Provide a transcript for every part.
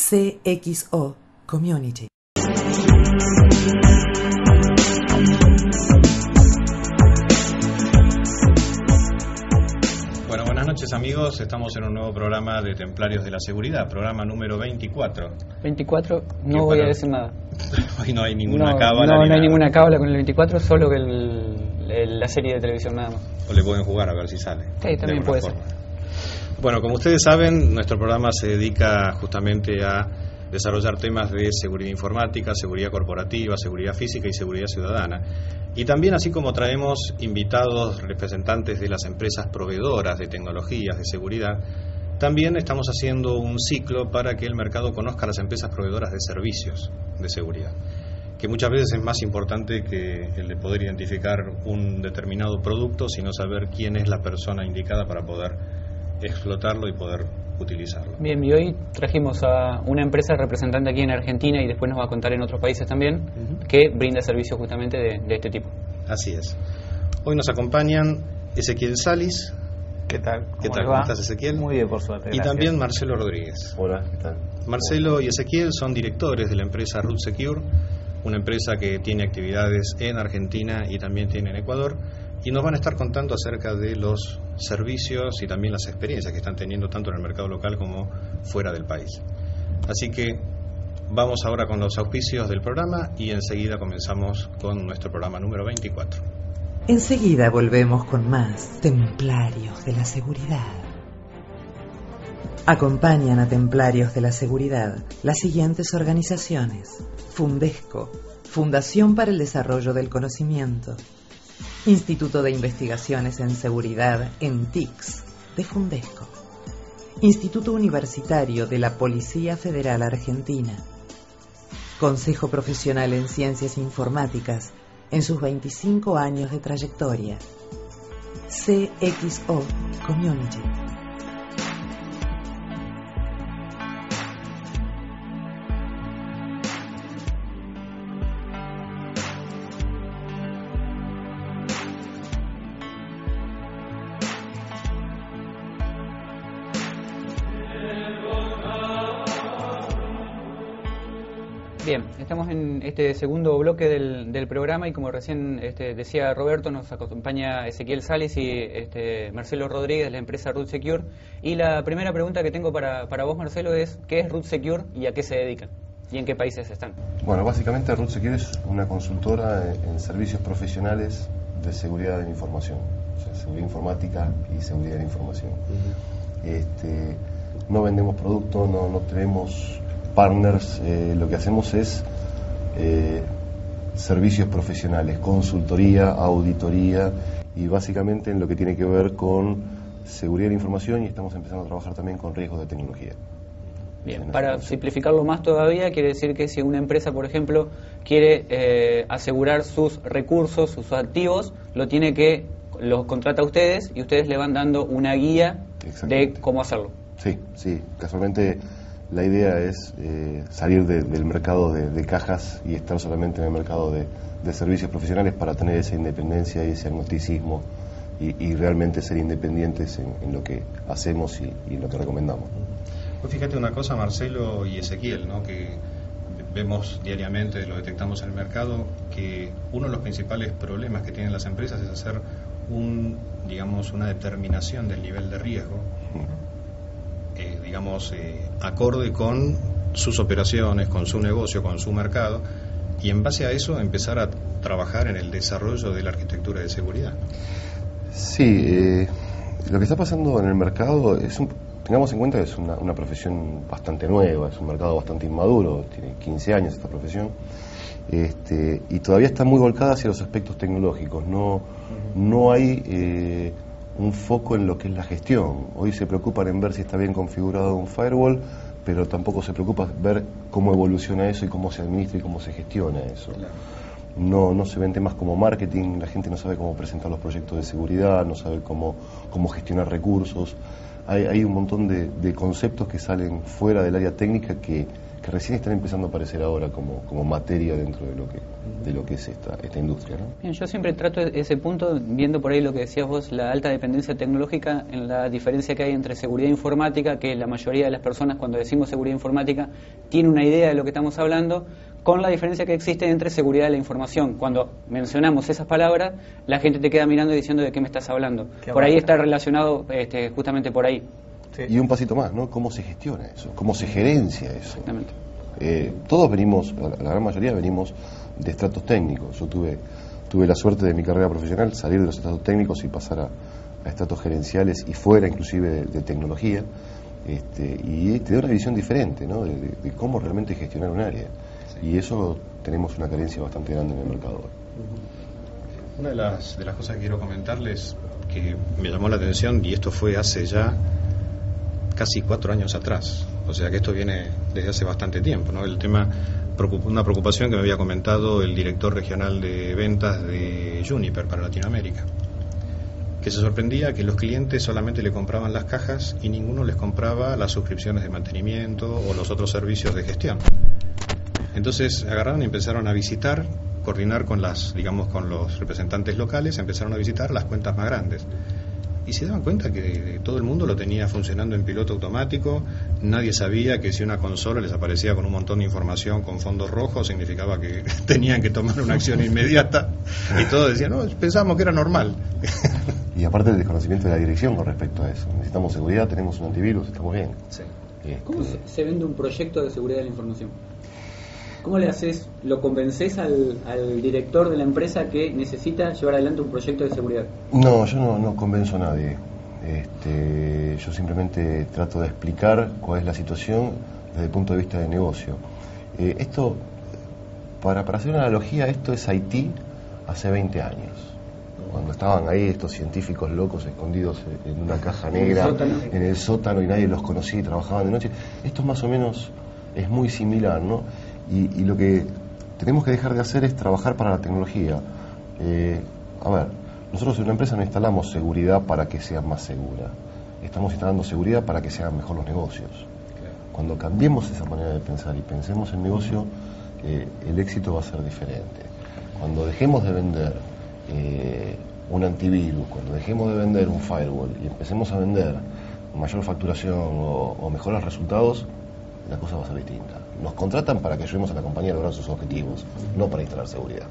CXO Community. Bueno, buenas noches amigos, estamos en un nuevo programa de Templarios de la Seguridad, programa número 24. 24, no voy a decir nada. Hoy no hay ninguna cábala. No, no hay ninguna cábala con el 24, solo que la serie de televisión nada más. O le pueden jugar a ver si sale. Sí, también puede ser. Bueno, como ustedes saben, nuestro programa se dedica justamente a desarrollar temas de seguridad informática, seguridad corporativa, seguridad física y seguridad ciudadana. Y también, así como traemos invitados representantes de las empresas proveedoras de tecnologías de seguridad, también estamos haciendo un ciclo para que el mercado conozca a las empresas proveedoras de servicios de seguridad, que muchas veces es más importante que el de poder identificar un determinado producto, sino saber quién es la persona indicada para poder explotarlo y poder utilizarlo. Bien, y hoy trajimos a una empresa representante aquí en Argentina y después nos va a contar en otros países también, que brinda servicios justamente de este tipo. Así es. Hoy nos acompañan Ezequiel Sallis. ¿Qué tal? ¿Qué tal? ¿Cómo estás, Ezequiel? Muy bien, por suerte. Y gracias. También Marcelo Rodríguez. Hola, ¿qué tal? Marcelo y Ezequiel son directores de la empresa Root Secure, una empresa que tiene actividades en Argentina y también tiene en Ecuador, y nos van a estar contando acerca de los servicios y también las experiencias que están teniendo tanto en el mercado local como fuera del país. Así que vamos ahora con los auspicios del programa y enseguida comenzamos con nuestro programa número 24. Enseguida volvemos con más Templarios de la Seguridad. Acompañan a Templarios de la Seguridad las siguientes organizaciones: Fundesco, Fundación para el Desarrollo del Conocimiento, Instituto de Investigaciones en Seguridad en TICS de Fundesco, Instituto Universitario de la Policía Federal Argentina, Consejo Profesional en Ciencias Informáticas en sus 25 años de trayectoria, CXO Community. Bien, estamos en este segundo bloque del programa y como recién decía Roberto, nos acompaña Ezequiel Sallis y Marcelo Rodríguez de la empresa Root Secure. Y la primera pregunta que tengo para vos, Marcelo, es ¿qué es Root Secure y a qué se dedican? ¿Y en qué países están? Bueno, básicamente Root Secure es una consultora en servicios profesionales de seguridad de la información, o sea, seguridad informática y seguridad de la información. No vendemos productos, no tenemos partners, lo que hacemos es servicios profesionales, consultoría, auditoría y básicamente en lo que tiene que ver con seguridad de la información, y estamos empezando a trabajar también con riesgos de tecnología. Bien, para simplificarlo más todavía, quiere decir que si una empresa, por ejemplo, quiere asegurar sus recursos, sus activos, los contrata a ustedes y ustedes le van dando una guía de cómo hacerlo. Sí, sí, casualmente. La idea es salir del mercado de cajas y estar solamente en el mercado de servicios profesionales para tener esa independencia y ese agnosticismo y realmente ser independientes en lo que hacemos y en lo que recomendamos. Pues fíjate una cosa, Marcelo y Ezequiel, ¿no? Que vemos diariamente, lo detectamos en el mercado, que uno de los principales problemas que tienen las empresas es hacer una determinación del nivel de riesgo. Acorde con sus operaciones, con su negocio, con su mercado, y en base a eso empezar a trabajar en el desarrollo de la arquitectura de seguridad. Sí, lo que está pasando en el mercado tengamos en cuenta que es una profesión bastante nueva, es un mercado bastante inmaduro, tiene 15 años esta profesión, y todavía está muy volcada hacia los aspectos tecnológicos, no hay un foco en lo que es la gestión. Hoy se preocupan en ver si está bien configurado un firewall, pero tampoco se preocupa ver cómo evoluciona eso y cómo se administra y cómo se gestiona eso. Claro. No se ven temas como marketing, la gente no sabe cómo presentar los proyectos de seguridad, no sabe cómo gestionar recursos. Hay un montón de conceptos que salen fuera del área técnica que que recién están empezando a aparecer ahora como materia dentro de lo que es esta industria, ¿no? Bien, yo siempre trato ese punto, viendo por ahí lo que decías vos, la alta dependencia tecnológica, en la diferencia que hay entre seguridad informática, que la mayoría de las personas cuando decimos seguridad informática tiene una idea de lo que estamos hablando, con la diferencia que existe entre seguridad de la información. Cuando mencionamos esas palabras, la gente te queda mirando y diciendo de qué me estás hablando. Por ahí está relacionado, justamente por ahí. Sí. Y un pasito más, ¿no? ¿Cómo se gestiona eso? ¿Cómo se gerencia eso? Exactamente. Todos venimos, la gran mayoría venimos de estratos técnicos. Yo tuve la suerte de mi carrera profesional salir de los estratos técnicos y pasar a estratos gerenciales y fuera inclusive de tecnología. Y te da una visión diferente, ¿no? De cómo realmente gestionar un área. Sí. Y eso tenemos una carencia bastante grande en el mercado hoy. Una de las cosas que quiero comentarles que me llamó la atención, y esto fue hace ya casi 4 años atrás, o sea que esto viene desde hace bastante tiempo, ¿no? El tema, una preocupación que me había comentado el director regional de ventas de Juniper para Latinoamérica, que se sorprendía que los clientes solamente le compraban las cajas y ninguno les compraba las suscripciones de mantenimiento o los otros servicios de gestión. Entonces agarraron y empezaron a visitar, coordinar con con los representantes locales, empezaron a visitar las cuentas más grandes. Y se daban cuenta que todo el mundo lo tenía funcionando en piloto automático. Nadie sabía que si una consola les aparecía con un montón de información con fondos rojos, significaba que tenían que tomar una acción inmediata. Y todos decían, no, pensábamos que era normal. Y aparte el desconocimiento de la dirección con respecto a eso. Necesitamos seguridad, tenemos un antivirus, estamos bien. Sí. ¿Cómo se vende un proyecto de seguridad de la información? ¿Cómo le haces, lo convences al director de la empresa que necesita llevar adelante un proyecto de seguridad? No, yo no convenzo a nadie. Yo simplemente trato de explicar cuál es la situación desde el punto de vista de negocio. Esto, para hacer una analogía, esto es Haití hace 20 años. Cuando estaban ahí estos científicos locos escondidos en una caja negra, en el sótano, y nadie los conocía y trabajaban de noche. Esto más o menos es muy similar, ¿no? Y lo que tenemos que dejar de hacer es trabajar para la tecnología. Nosotros en una empresa no instalamos seguridad para que sea más segura. Estamos instalando seguridad para que sean mejor los negocios. Claro. Cuando cambiemos esa manera de pensar y pensemos en negocio, el éxito va a ser diferente. Cuando dejemos de vender un antivirus, cuando dejemos de vender un firewall y empecemos a vender mayor facturación o mejores resultados, la cosa va a ser distinta. Nos contratan para que ayudemos a la compañía a lograr sus objetivos, no para instalar seguridad.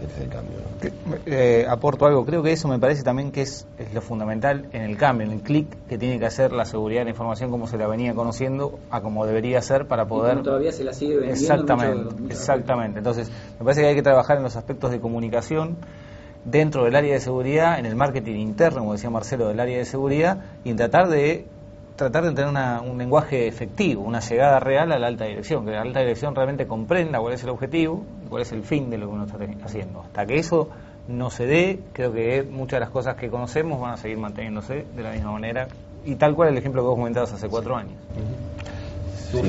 Este es el cambio, ¿no? Aporto algo. Creo que eso me parece también que es lo fundamental en el cambio, en el clic que tiene que hacer la seguridad de la información como se la venía conociendo a como debería ser para poder... Y todavía se la sigue vendiendo. Exactamente. Entonces, me parece que hay que trabajar en los aspectos de comunicación dentro del área de seguridad, en el marketing interno, como decía Marcelo, del área de seguridad, y en tratar de tener un lenguaje efectivo, una llegada real a la alta dirección, que la alta dirección realmente comprenda cuál es el objetivo y cuál es el fin de lo que uno está haciendo. Hasta que eso no se dé, creo que muchas de las cosas que conocemos van a seguir manteniéndose de la misma manera, y tal cual el ejemplo que vos comentabas hace 4 años. Uh-huh.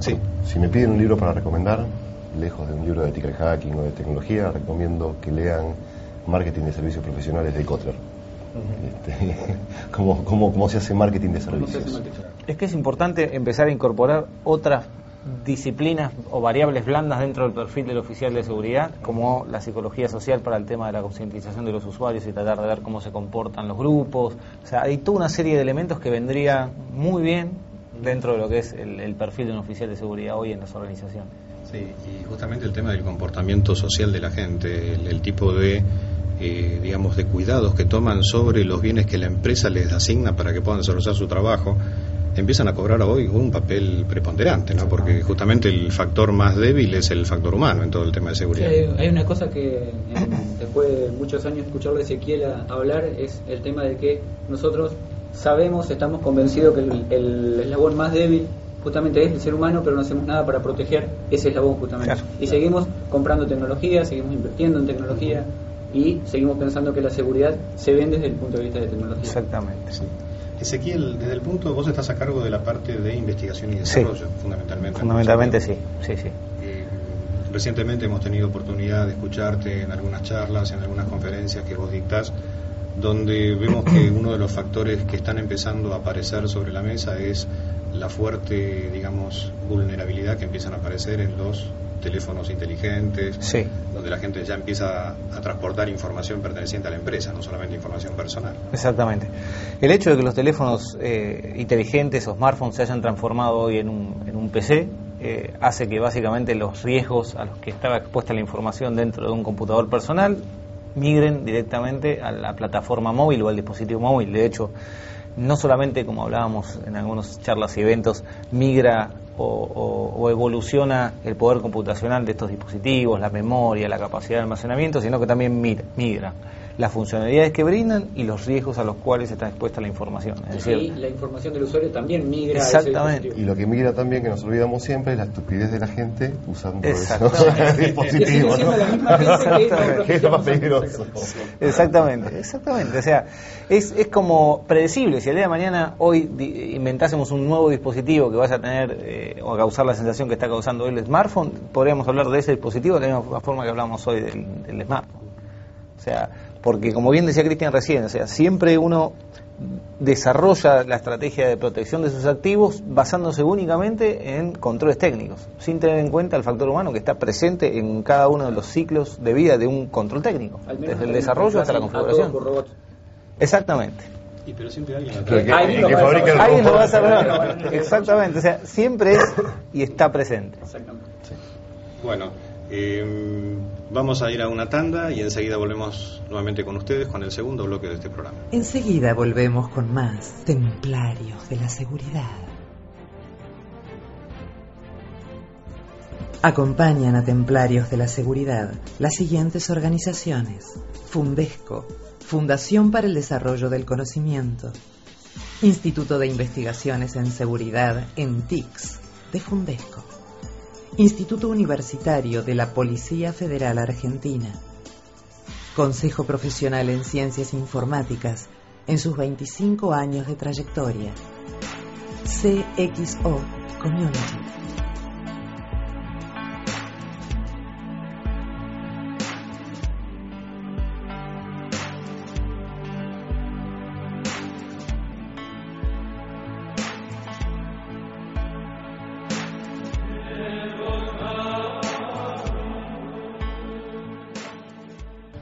Sí, si me piden un libro para recomendar, lejos de un libro de ethical hacking o de tecnología, recomiendo que lean Marketing de Servicios Profesionales de Kotler. ¿Cómo se hace marketing de servicios? Es que es importante empezar a incorporar otras disciplinas o variables blandas dentro del perfil del oficial de seguridad, como la psicología social para el tema de la concientización de los usuarios y tratar de ver cómo se comportan los grupos. O sea, hay toda una serie de elementos que vendría muy bien dentro de lo que es el perfil de un oficial de seguridad hoy en las organizaciones. Sí, y justamente el tema del comportamiento social de la gente, el tipo de... de cuidados que toman sobre los bienes que la empresa les asigna para que puedan desarrollar su trabajo, empiezan a cobrar hoy un papel preponderante, ¿no? Porque justamente el factor más débil es el factor humano en todo el tema de seguridad. Sí, hay una cosa que después de muchos años escucharlo a Ezequiel hablar, es el tema de que nosotros sabemos, estamos convencidos que el eslabón más débil justamente es el ser humano, pero no hacemos nada para proteger ese eslabón justamente. Claro. Y seguimos comprando tecnología, seguimos invirtiendo en tecnología, y seguimos pensando que la seguridad se vende desde el punto de vista de tecnología. Exactamente, sí. Ezequiel, desde el punto, vos estás a cargo de la parte de investigación y desarrollo, sí, fundamentalmente. Fundamentalmente, sí. Recientemente hemos tenido oportunidad de escucharte en algunas charlas, en algunas conferencias que vos dictás, donde vemos que uno de los factores que están empezando a aparecer sobre la mesa es la fuerte, vulnerabilidad vulnerabilidad que empiezan a aparecer en los teléfonos inteligentes, sí, donde la gente ya empieza a transportar información perteneciente a la empresa, no solamente información personal. Exactamente. El hecho de que los teléfonos inteligentes o smartphones se hayan transformado hoy en un PC hace que básicamente los riesgos a los que estaba expuesta la información dentro de un computador personal migren directamente a la plataforma móvil o al dispositivo móvil. De hecho, no solamente, como hablábamos en algunas charlas y eventos, migra o evoluciona el poder computacional de estos dispositivos, la memoria, la capacidad de almacenamiento, sino que también migra las funcionalidades que brindan y los riesgos a los cuales está expuesta la información. Es decir, la información del usuario también migra. Exactamente. A ese, y lo que migra también, que nos olvidamos siempre, es la estupidez de la gente usando esos dispositivos, ¿no? Que es lo más peligroso. Exactamente. O sea, es como predecible. Si el día de mañana hoy inventásemos un nuevo dispositivo que vaya a tener o a causar la sensación que está causando hoy el smartphone, podríamos hablar de ese dispositivo de la misma forma que hablamos hoy del smartphone. O sea, porque como bien decía Cristian recién, o sea, siempre uno desarrolla la estrategia de protección de sus activos basándose únicamente en controles técnicos, sin tener en cuenta el factor humano que está presente en cada uno de los ciclos de vida de un control técnico, desde el desarrollo hasta la configuración. Exactamente. Y pero siempre alguien lo va a saber. Exactamente, o sea, siempre es y está presente. Exactamente. Sí. Bueno, vamos a ir a una tanda y enseguida volvemos nuevamente con ustedes con el segundo bloque de este programa. Enseguida volvemos con más Templarios de la Seguridad. Acompañan a Templarios de la Seguridad las siguientes organizaciones: Fundesco, Fundación para el Desarrollo del Conocimiento; Instituto de Investigaciones en Seguridad en TICS de Fundesco; Instituto Universitario de la Policía Federal Argentina; Consejo Profesional en Ciencias Informáticas en sus 25 años de trayectoria; CXO Community.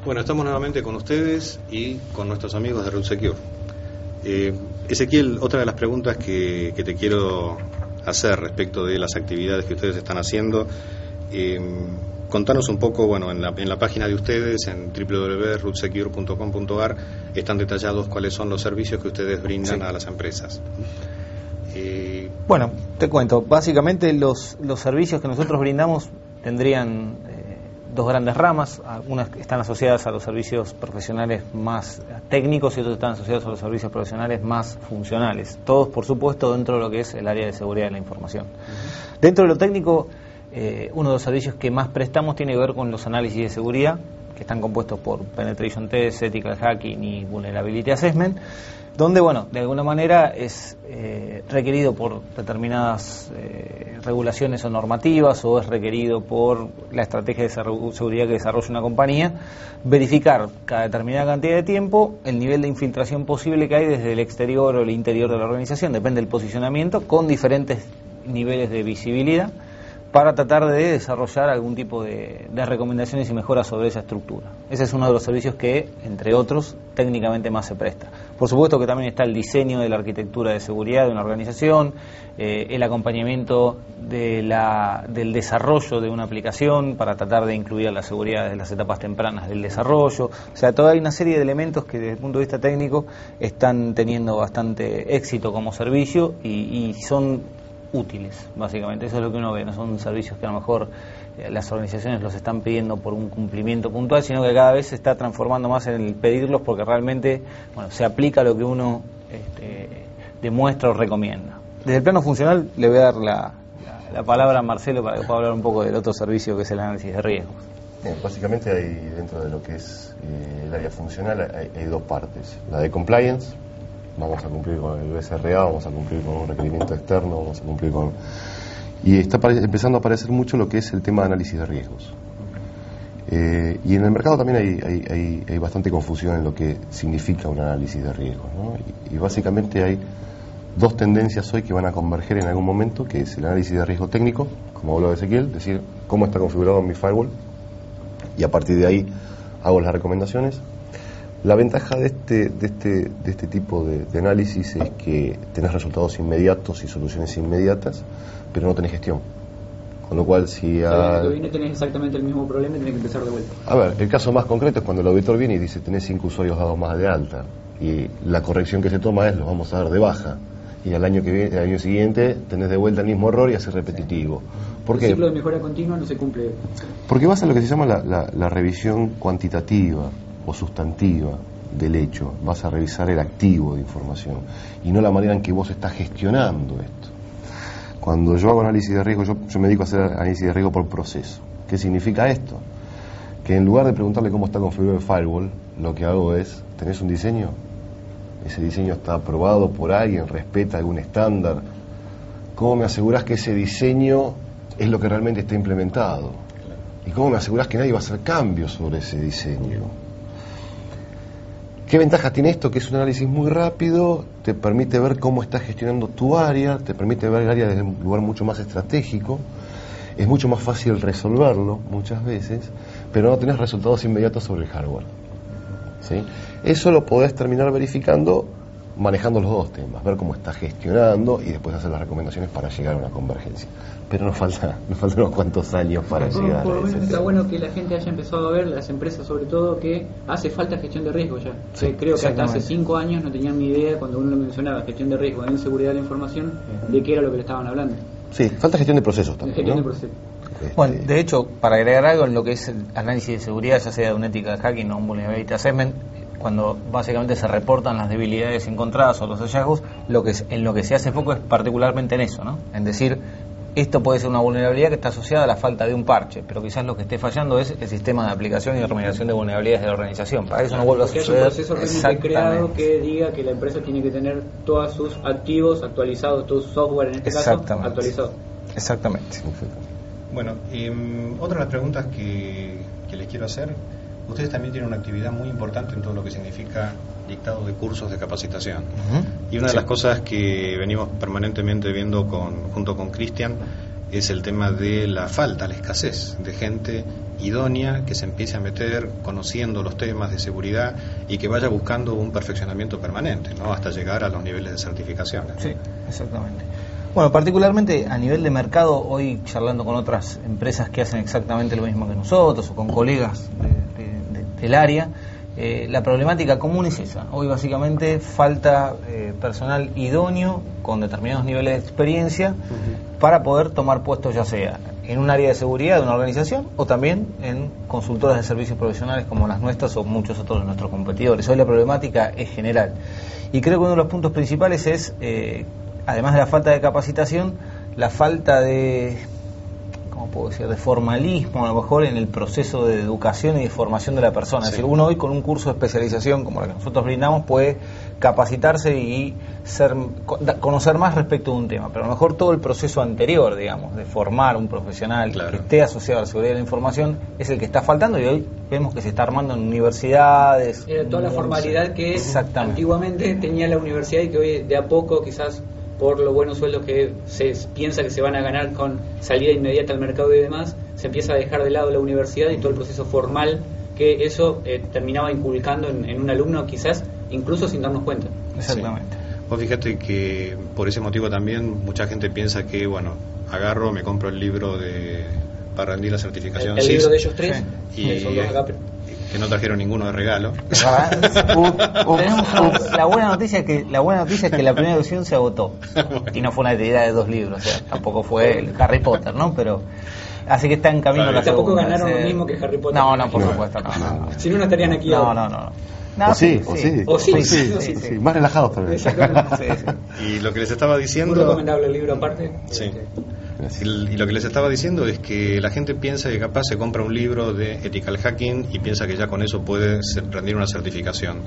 Bueno, estamos nuevamente con ustedes y con nuestros amigos de Root Secure. Ezequiel, otra de las preguntas que te quiero hacer respecto de las actividades que ustedes están haciendo. Contanos un poco, bueno, en la página de ustedes, en www.rootsecure.com.ar, están detallados cuáles son los servicios que ustedes brindan, sí, a las empresas. Bueno, te cuento. Básicamente los servicios que nosotros brindamos tendrían dos grandes ramas. Algunas están asociadas a los servicios profesionales más técnicos y otros están asociados a los servicios profesionales más funcionales, todos por supuesto dentro de lo que es el área de seguridad de la información. Uh-huh. Dentro de lo técnico, uno de los servicios que más prestamos tiene que ver con los análisis de seguridad, que están compuestos por penetration test, ethical hacking y vulnerability assessment, donde, bueno, de alguna manera es requerido por determinadas regulaciones o normativas, o es requerido por la estrategia de seguridad que desarrolla una compañía, verificar cada determinada cantidad de tiempo el nivel de infiltración posible que hay desde el exterior o el interior de la organización, depende del posicionamiento, con diferentes niveles de visibilidad, para tratar de desarrollar algún tipo de recomendaciones y mejoras sobre esa estructura. Ese es uno de los servicios que, entre otros, técnicamente más se presta. Por supuesto que también está el diseño de la arquitectura de seguridad de una organización, el acompañamiento del desarrollo de una aplicación para tratar de incluir la seguridad desde las etapas tempranas del desarrollo. O sea, toda hay una serie de elementos que desde el punto de vista técnico están teniendo bastante éxito como servicio y son útiles, básicamente. Eso es lo que uno ve. No son servicios que a lo mejor las organizaciones los están pidiendo por un cumplimiento puntual, sino que cada vez se está transformando más en el pedirlos porque realmente, bueno, se aplica lo que uno demuestra o recomienda. Desde el plano funcional le voy a dar la palabra a Marcelo para que pueda hablar un poco del otro servicio, que es el análisis de riesgos. Bien, básicamente hay, dentro de lo que es el área funcional, hay dos partes: la de compliance. Vamos a cumplir con el BCRA, vamos a cumplir con un requerimiento externo, vamos a cumplir con... Y está empezando a aparecer mucho lo que es el tema de análisis de riesgos. Y en el mercado también hay bastante confusión en lo que significa un análisis de riesgos, ¿no? Y básicamente hay dos tendencias hoy que van a converger en algún momento, que es el análisis de riesgo técnico, como habló Ezequiel, decir cómo está configurado mi firewall, y a partir de ahí hago las recomendaciones. La ventaja de este tipo de análisis es que tenés resultados inmediatos y soluciones inmediatas, pero no tenés gestión. Con lo cual, si hoy no tenés exactamente el mismo problema y tenés que empezar de vuelta. A ver, el caso más concreto es cuando el auditor viene y dice tenés 5 usuarios dados más de alta, y la corrección que se toma es los vamos a dar de baja, y al año que viene, el año siguiente tenés de vuelta el mismo error y haces repetitivo. ¿Por qué? El ciclo de mejora continua no se cumple. Porque vas a lo que se llama la revisión cuantitativa o sustantiva del hecho. Vas a revisar el activo de información y no la manera en que vos estás gestionando esto. Cuando yo hago análisis de riesgo, yo me dedico a hacer análisis de riesgo por proceso. ¿Qué significa esto? Que en lugar de preguntarle cómo está configurado el firewall, lo que hago es, ¿tenés un diseño? Ese diseño está aprobado por alguien, respeta algún estándar. ¿Cómo me asegurás que ese diseño es lo que realmente está implementado? ¿Y cómo me asegurás que nadie va a hacer cambios sobre ese diseño? ¿Qué ventajas tiene esto? Que es un análisis muy rápido, te permite ver cómo estás gestionando tu área, te permite ver el área desde un lugar mucho más estratégico, es mucho más fácil resolverlo muchas veces, pero no tenés resultados inmediatos sobre el hardware. ¿Sí? Eso lo podés terminar verificando manejando los dos temas, ver cómo está gestionando y después hacer las recomendaciones para llegar a una convergencia. Pero nos faltan unos cuantos años para llegar a eso. Está bueno que la gente haya empezado a ver, las empresas sobre todo, que hace falta gestión de riesgo ya. Sí, o sea, creo que hasta hace 5 años no tenían ni idea, cuando uno lo mencionaba, gestión de riesgo en seguridad de la información, de qué era lo que le estaban hablando. Sí, falta gestión de procesos también, ¿no? Bueno, de hecho, para agregar algo en lo que es el análisis de seguridad, ya sea de una ética de hacking o un vulnerability assessment, cuando básicamente se reportan las debilidades encontradas o los hallazgos, en lo que se hace foco es particularmente en eso, ¿no? En decir, esto puede ser una vulnerabilidad que está asociada a la falta de un parche, pero quizás lo que esté fallando es el sistema de aplicación y remediación de vulnerabilidades de la organización. Para eso no vuelva a suceder. Hay un proceso técnico creado que diga que la empresa tiene que tener todos sus activos actualizados, todo su software en este caso actualizado. Exactamente. Bueno, otra de las preguntas que les quiero hacer. Ustedes también tienen una actividad muy importante en todo lo que significa dictado de cursos de capacitación. Y una de las cosas que venimos permanentemente viendo junto con Cristian es el tema de la falta, la escasez de gente idónea que se empiece a meter conociendo los temas de seguridad y que vaya buscando un perfeccionamiento permanente, ¿no? Hasta llegar a los niveles de certificación. Sí, exactamente. Bueno, particularmente a nivel de mercado, hoy charlando con otras empresas que hacen exactamente lo mismo que nosotros o con colegas del área, la problemática común es esa. Hoy básicamente falta personal idóneo con determinados niveles de experiencia para poder tomar puestos, ya sea en un área de seguridad de una organización o también en consultoras de servicios profesionales como las nuestras o muchos otros de nuestros competidores. Hoy la problemática es general y creo que uno de los puntos principales es, además de la falta de capacitación, la falta de... puedo decir, de formalismo a lo mejor en el proceso de educación y de formación de la persona. Sí. Es decir, uno hoy con un curso de especialización como la que nosotros brindamos puede capacitarse y conocer más respecto de un tema, pero a lo mejor todo el proceso anterior, digamos, de formar un profesional que esté asociado a la seguridad de la información es el que está faltando y hoy vemos que se está armando en universidades. Era toda la formalidad que antiguamente tenía la universidad y que hoy de a poco quizás, por los buenos sueldos que se piensa que se van a ganar con salida inmediata al mercado y demás, se empieza a dejar de lado la universidad y todo el proceso formal que eso terminaba inculcando en un alumno, quizás incluso sin darnos cuenta. Exactamente. Sí. Vos fíjate que por ese motivo también mucha gente piensa que, bueno, agarro, me compro el libro para rendir la certificación. El libro de ellos tres, y son 2 acá, pero... que no trajeron ninguno de regalo. La buena noticia es que la primera edición se agotó. Y no fue una actividad de 2 libros, o sea, tampoco fue el Harry Potter, ¿no? Pero así que está en camino la segunda. Tampoco ganaron lo mismo que Harry Potter. No, por supuesto, no. Si no estarían aquí ahora. No. O sí. Más relajados también. Sí. Y lo que les estaba diciendo... Muy recomendable el libro aparte. Sí. Y lo que les estaba diciendo es que la gente piensa que capaz se compra un libro de ethical hacking y piensa que ya con eso puede rendir una certificación,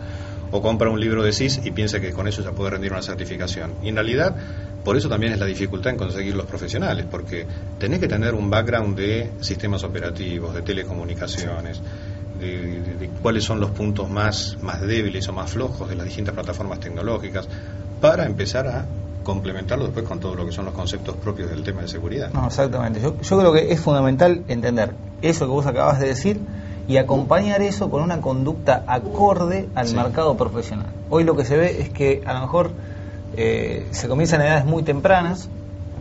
o compra un libro de SIS y piensa que con eso ya puede rendir una certificación, y en realidad por eso también es la dificultad en conseguir los profesionales, porque tenés que tener un background de sistemas operativos, de telecomunicaciones, de cuáles son los puntos más débiles o más flojos de las distintas plataformas tecnológicas para empezar a complementarlo después con todo lo que son los conceptos propios del tema de seguridad. No, exactamente. Yo creo que es fundamental entender eso que vos acabas de decir y acompañar eso con una conducta acorde al mercado profesional. Hoy lo que se ve es que a lo mejor se comienzan en edades muy tempranas,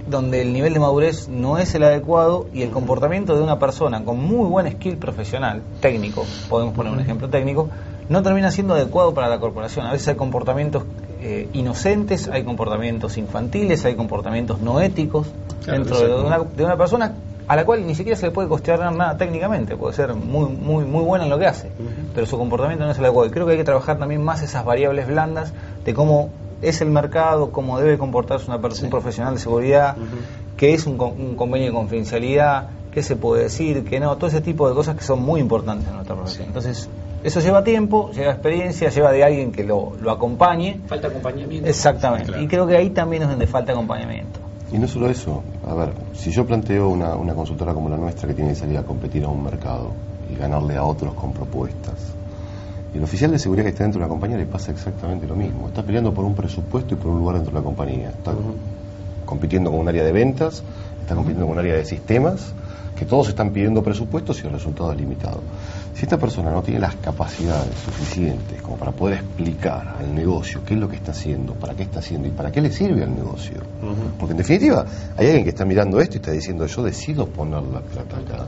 donde el nivel de madurez no es el adecuado y el comportamiento de una persona con muy buen skill profesional, técnico, podemos poner un ejemplo técnico, no termina siendo adecuado para la corporación. A veces hay comportamientos inocentes, hay comportamientos infantiles, hay comportamientos no éticos dentro de una persona a la cual ni siquiera se le puede cuestionar nada técnicamente, puede ser muy buena en lo que hace, pero su comportamiento no es el adecuado. Y creo que hay que trabajar también más esas variables blandas de cómo es el mercado, cómo debe comportarse una persona, un profesional de seguridad, qué es un convenio de confidencialidad, qué se puede decir, qué no, todo ese tipo de cosas que son muy importantes en nuestra profesión. Entonces, eso lleva tiempo, lleva experiencia, lleva de alguien que lo acompañe. Falta acompañamiento. Exactamente, claro. Y creo que ahí también es donde falta acompañamiento. Y no solo eso, a ver, si yo planteo una consultora como la nuestra que tiene que salir a competir a un mercado y ganarle a otros con propuestas, el oficial de seguridad que está dentro de la compañía le pasa exactamente lo mismo. Está peleando por un presupuesto y por un lugar dentro de la compañía. Está compitiendo con un área de ventas, está compitiendo con un área de sistemas, que todos están pidiendo presupuestos y el resultado es limitado. Si esta persona no tiene las capacidades suficientes como para poder explicar al negocio qué es lo que está haciendo, para qué está haciendo y para qué le sirve al negocio, porque en definitiva hay alguien que está mirando esto y está diciendo yo decido poner la plata acá,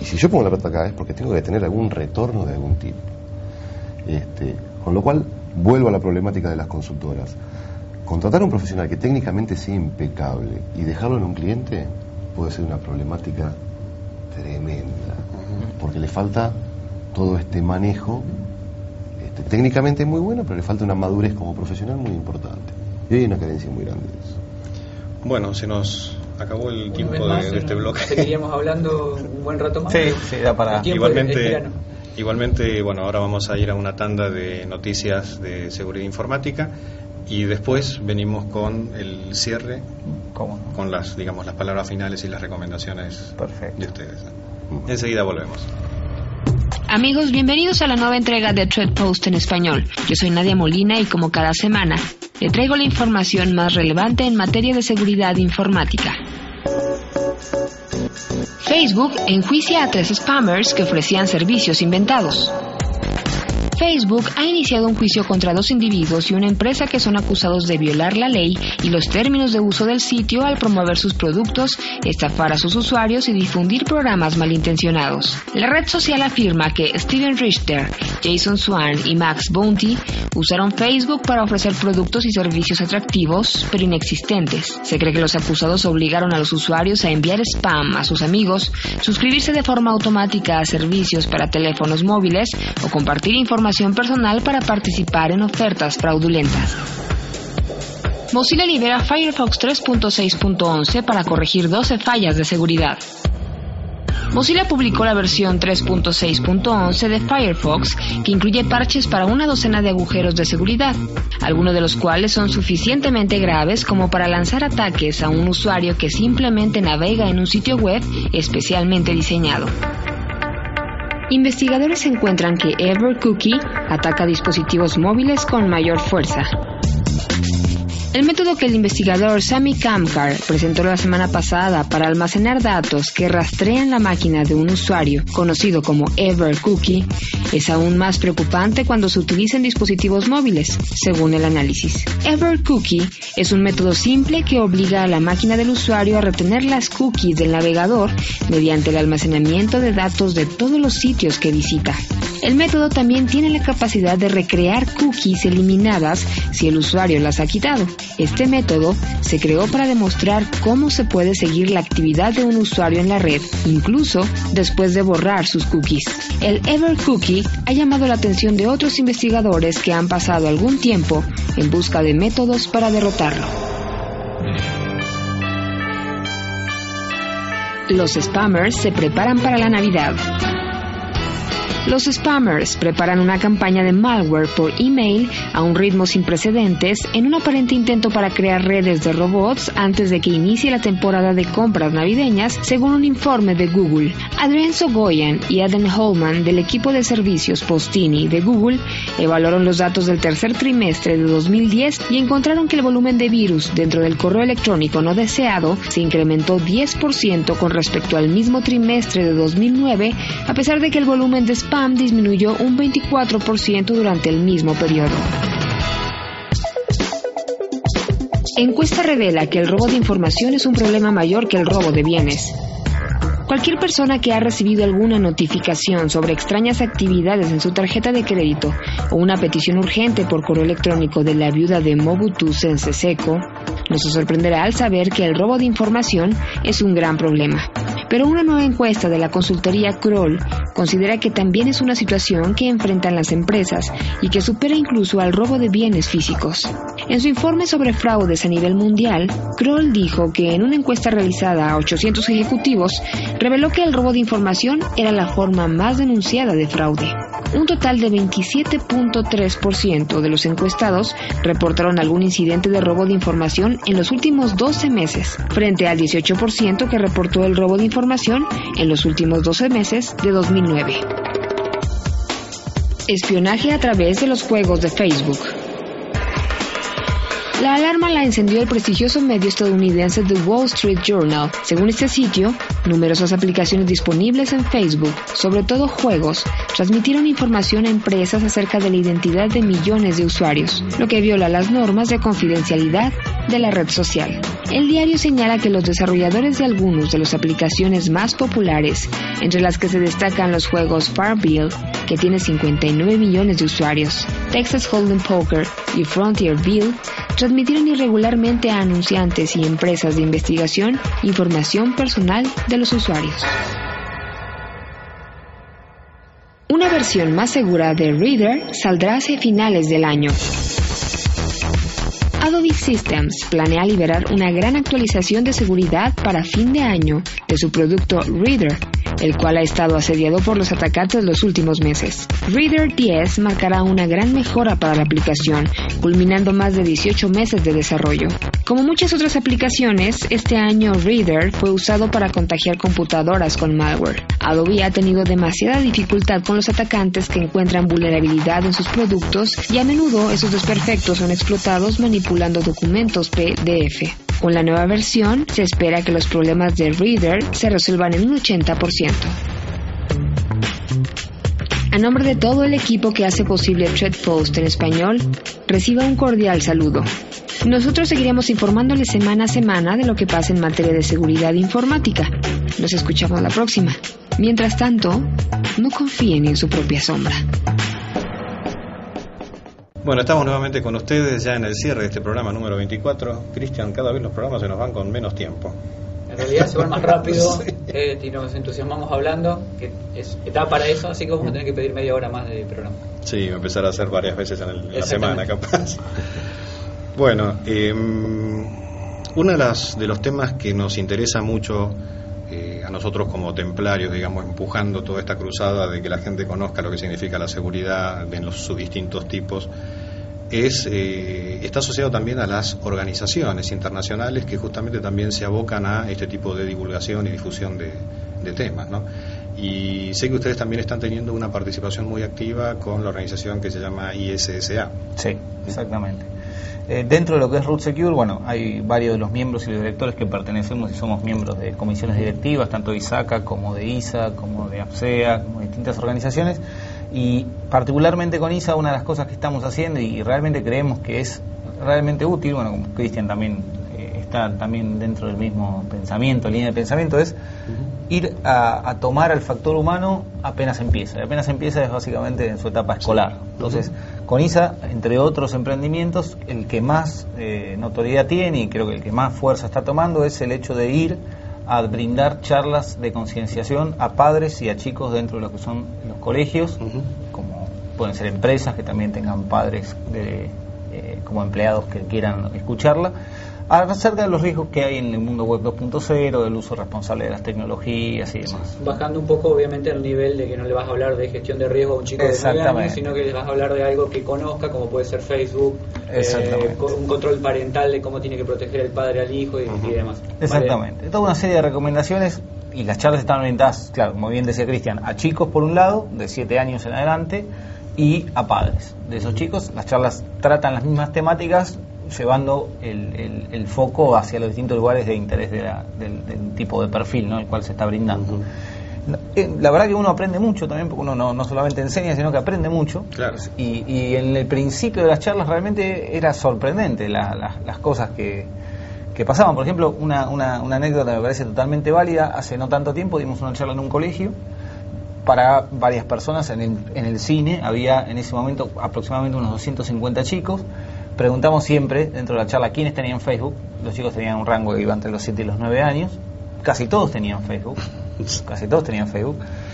y si yo pongo la plata acá es porque tengo que tener algún retorno de algún tipo. Con lo cual vuelvo a la problemática de las consultoras. Contratar a un profesional que técnicamente sea impecable y dejarlo en un cliente puede ser una problemática tremenda, porque le falta todo este manejo. Técnicamente es muy bueno, pero le falta una madurez como profesional muy importante, y hay una carencia muy grande de eso. Bueno, se nos acabó el tiempo de este bloque. Seguiríamos hablando un buen rato más. Sí, da para... Igualmente, bueno, ahora vamos a ir a una tanda de noticias de seguridad informática y después venimos con el cierre, con las, digamos, las palabras finales y las recomendaciones de ustedes. Enseguida volvemos. Amigos, bienvenidos a la nueva entrega de Threatpost en español. Yo soy Nadia Molina y como cada semana, le traigo la información más relevante en materia de seguridad informática. Facebook enjuicia a 3 spammers que ofrecían servicios inventados. Facebook ha iniciado un juicio contra 2 individuos y una empresa que son acusados de violar la ley y los términos de uso del sitio al promover sus productos, estafar a sus usuarios y difundir programas malintencionados. La red social afirma que Steven Richter, Jason Swan y Max Bounty usaron Facebook para ofrecer productos y servicios atractivos, pero inexistentes. Se cree que los acusados obligaron a los usuarios a enviar spam a sus amigos, suscribirse de forma automática a servicios para teléfonos móviles o compartir información personal para participar en ofertas fraudulentas. Mozilla libera Firefox 3.6.11 para corregir 12 fallas de seguridad. Mozilla publicó la versión 3.6.11 de Firefox, que incluye parches para una docena de agujeros de seguridad, algunos de los cuales son suficientemente graves como para lanzar ataques a un usuario que simplemente navega en un sitio web especialmente diseñado. Investigadores encuentran que Evercookie ataca dispositivos móviles con mayor fuerza. El método que el investigador Sammy Kamkar presentó la semana pasada para almacenar datos que rastrean la máquina de un usuario, conocido como Evercookie, es aún más preocupante cuando se utiliza en dispositivos móviles, según el análisis. Evercookie es un método simple que obliga a la máquina del usuario a retener las cookies del navegador mediante el almacenamiento de datos de todos los sitios que visita. El método también tiene la capacidad de recrear cookies eliminadas si el usuario las ha quitado. Este método se creó para demostrar cómo se puede seguir la actividad de un usuario en la red, incluso después de borrar sus cookies. El Evercookie ha llamado la atención de otros investigadores que han pasado algún tiempo en busca de métodos para derrotarlo. Los spammers se preparan para la Navidad. Los spammers preparan una campaña de malware por email a un ritmo sin precedentes en un aparente intento para crear redes de robots antes de que inicie la temporada de compras navideñas, según un informe de Google. Adrien Sogoyen y Adam Holman del equipo de servicios Postini de Google evaluaron los datos del tercer trimestre de 2010 y encontraron que el volumen de virus dentro del correo electrónico no deseado se incrementó 10% con respecto al mismo trimestre de 2009, a pesar de que el volumen de spam disminuyó un 24% durante el mismo periodo. Encuesta revela que el robo de información es un problema mayor que el robo de bienes. Cualquier persona que ha recibido alguna notificación sobre extrañas actividades en su tarjeta de crédito o una petición urgente por correo electrónico de la viuda de Mobutu Sese Seko, no se sorprenderá al saber que el robo de información es un gran problema. Pero una nueva encuesta de la consultoría Kroll considera que también es una situación que enfrentan las empresas y que supera incluso al robo de bienes físicos. En su informe sobre fraudes a nivel mundial, Kroll dijo que en una encuesta realizada a 800 ejecutivos, reveló que el robo de información era la forma más denunciada de fraude. Un total de 27.3% de los encuestados reportaron algún incidente de robo de información en los últimos 12 meses, frente al 18% que reportó el robo de información en los últimos 12 meses de 2009. Espionaje a través de los juegos de Facebook. La alarma la encendió el prestigioso medio estadounidense The Wall Street Journal. Según este sitio, numerosas aplicaciones disponibles en Facebook, sobre todo juegos, transmitieron información a empresas acerca de la identidad de millones de usuarios, lo que viola las normas de confidencialidad de la red social. El diario señala que los desarrolladores de algunas de las aplicaciones más populares, entre las que se destacan los juegos Farmville, que tiene 59 millones de usuarios, Texas Holdem Poker y Frontier Ville, transmitieron irregularmente a anunciantes y empresas de investigación información personal de los usuarios. Una versión más segura de Reader saldrá hacia finales del año. Adobe Systems planea liberar una gran actualización de seguridad para fin de año de su producto Reader, el cual ha estado asediado por los atacantes los últimos meses. Reader 10 marcará una gran mejora para la aplicación, culminando más de 18 meses de desarrollo. Como muchas otras aplicaciones, este año Reader fue usado para contagiar computadoras con malware. Adobe ha tenido demasiada dificultad con los atacantes que encuentran vulnerabilidad en sus productos y a menudo esos desperfectos son explotados manipulando documentos PDF. Con la nueva versión, se espera que los problemas de Reader se resuelvan en un 80%. A nombre de todo el equipo que hace posible Threatpost en español, reciba un cordial saludo. Nosotros seguiremos informándoles semana a semana de lo que pasa en materia de seguridad informática. Nos escuchamos la próxima. Mientras tanto, no confíen en su propia sombra. Bueno, estamos nuevamente con ustedes ya en el cierre de este programa número 24. Cristian, cada vez los programas se nos van con menos tiempo. En realidad se van más rápido, sí. Y nos entusiasmamos hablando, que está para eso, así que vamos a tener que pedir media hora más de programa. Sí, va a empezar a hacer varias veces en la semana, capaz. Bueno, uno de los temas que nos interesa mucho a nosotros como templarios, digamos, empujando toda esta cruzada de que la gente conozca lo que significa la seguridad en sus distintos tipos, está asociado también a las organizaciones internacionales que justamente también se abocan a este tipo de divulgación y difusión de temas, ¿no? Y sé que ustedes también están teniendo una participación muy activa con la organización que se llama ISSA. Sí, exactamente. Dentro de lo que es Root Secure, bueno, hay varios de los miembros y los directores que pertenecemos y somos miembros de comisiones directivas, tanto de ISACA como de ISSA, como de APSEA, como de distintas organizaciones. Y particularmente con ISSA, una de las cosas que estamos haciendo y realmente creemos que es realmente útil, bueno, como Cristian también está también dentro del mismo pensamiento, línea de pensamiento, es ir a tomar al factor humano apenas empieza. Y apenas empieza es básicamente en su etapa escolar. Entonces, con ISSA, entre otros emprendimientos, el que más notoriedad tiene y creo que el que más fuerza está tomando es el hecho de ir a brindar charlas de concienciación a padres y a chicos dentro de lo que son los colegios, como pueden ser empresas que también tengan padres como empleados que quieran escucharla, acerca de los riesgos que hay en el mundo web 2.0, del uso responsable de las tecnologías y demás. Bajando un poco, obviamente, el nivel de que no le vas a hablar de gestión de riesgo a un chico de 9 años, sino que le vas a hablar de algo que conozca, como puede ser Facebook, un control parental de cómo tiene que proteger el padre al hijo y demás. Exactamente. Vale. Toda una serie de recomendaciones, y las charlas están orientadas, claro, como bien decía Cristian, a chicos por un lado, de 7 años en adelante, y a padres de esos chicos. Las charlas tratan las mismas temáticas, llevando el foco hacia los distintos lugares de interés del tipo de perfil, ¿no?, el cual se está brindando. La verdad que uno aprende mucho también, porque uno no solamente enseña, sino que aprende mucho. Claro. Y en el principio de las charlas realmente era sorprendente las cosas que pasaban. Por ejemplo, una anécdota que me parece totalmente válida: hace no tanto tiempo dimos una charla en un colegio para varias personas en el cine. Había en ese momento aproximadamente unos 250 chicos. Preguntamos siempre dentro de la charla quiénes tenían Facebook. Los chicos tenían un rango que iba entre los 7 y los 9 años. Casi todos tenían Facebook.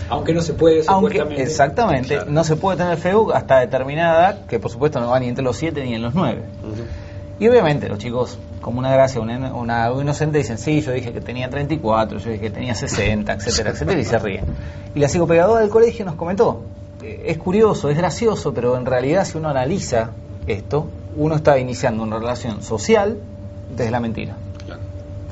Aunque no se puede, supuestamente. Exactamente, claro. No se puede tener Facebook hasta determinada edad, que por supuesto no va ni entre los 7 ni en los 9. Y obviamente los chicos, como una gracia, un inocente, dicen: sí, yo dije que tenía 34, yo dije que tenía 60, etcétera, etcétera, y se ríen. Y la psicopedagoga del colegio nos comentó: es curioso, es gracioso, pero en realidad, si uno analiza esto, uno está iniciando una relación social desde la mentira. Claro.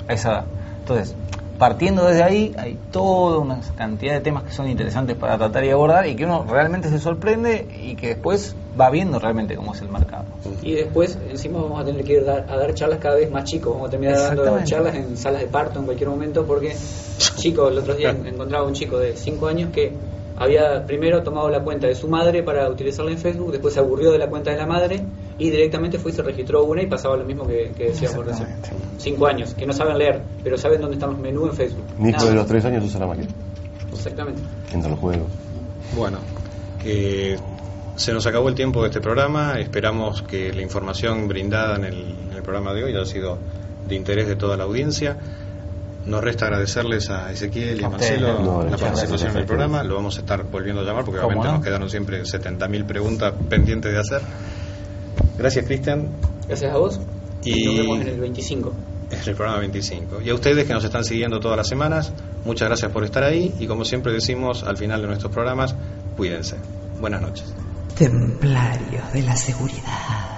A esa edad. Entonces, partiendo desde ahí, hay toda una cantidad de temas que son interesantes para tratar y abordar, y que uno realmente se sorprende, y que después va viendo realmente cómo es el mercado. Y después, encima, vamos a tener que ir a dar charlas cada vez más chicos. Vamos a terminar dando charlas en salas de parto en cualquier momento, porque chicos, el otro día encontraba un chico de 5 años que había primero tomado la cuenta de su madre para utilizarla en Facebook, después se aburrió de la cuenta de la madre y directamente fue y se registró una, y pasaba lo mismo que decíamos recién. 5 años, que no saben leer, pero saben dónde están los menús en Facebook. Mi hijo de los 3 años usa la máquina. Exactamente. Entra los juegos. Bueno, se nos acabó el tiempo de este programa. Esperamos que la información brindada en el programa de hoy haya sido de interés de toda la audiencia. Nos resta agradecerles a Ezequiel y a Marcelo la participación en el programa. Lo vamos a estar volviendo a llamar, porque obviamente nos quedaron siempre 70.000 preguntas pendientes de hacer. Gracias, Cristian. Gracias a vos. Y nos vemos en el 25. En el programa 25. Y a ustedes que nos están siguiendo todas las semanas, muchas gracias por estar ahí. Y como siempre decimos al final de nuestros programas, cuídense. Buenas noches. Templarios de la seguridad.